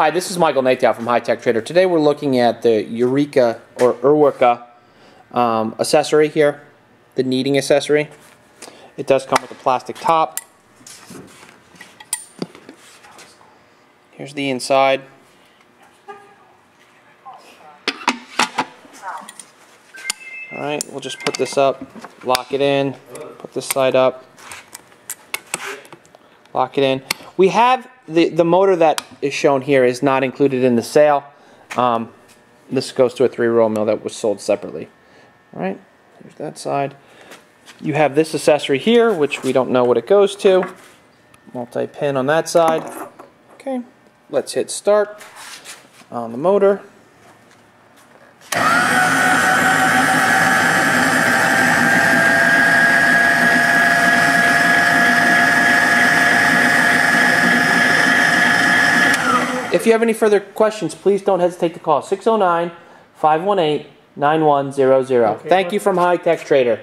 Hi, this is Michael Natow from HiTechTrader. Today we're looking at the Erweka or Erweka accessory here, the kneading accessory. It does come with a plastic top. Here's the inside. Alright, we'll just put this up, lock it in, put this side up, lock it in. We have the motor that is shown here is not included in the sale. This goes to a 3-roll mill that was sold separately. All right, there's that side. You have this accessory here, which we don't know what it goes to. Multi-pin on that side. Okay, let's hit start on the motor. If you have any further questions, please don't hesitate to call 609-518-9100. Thank you from HiTechTrader.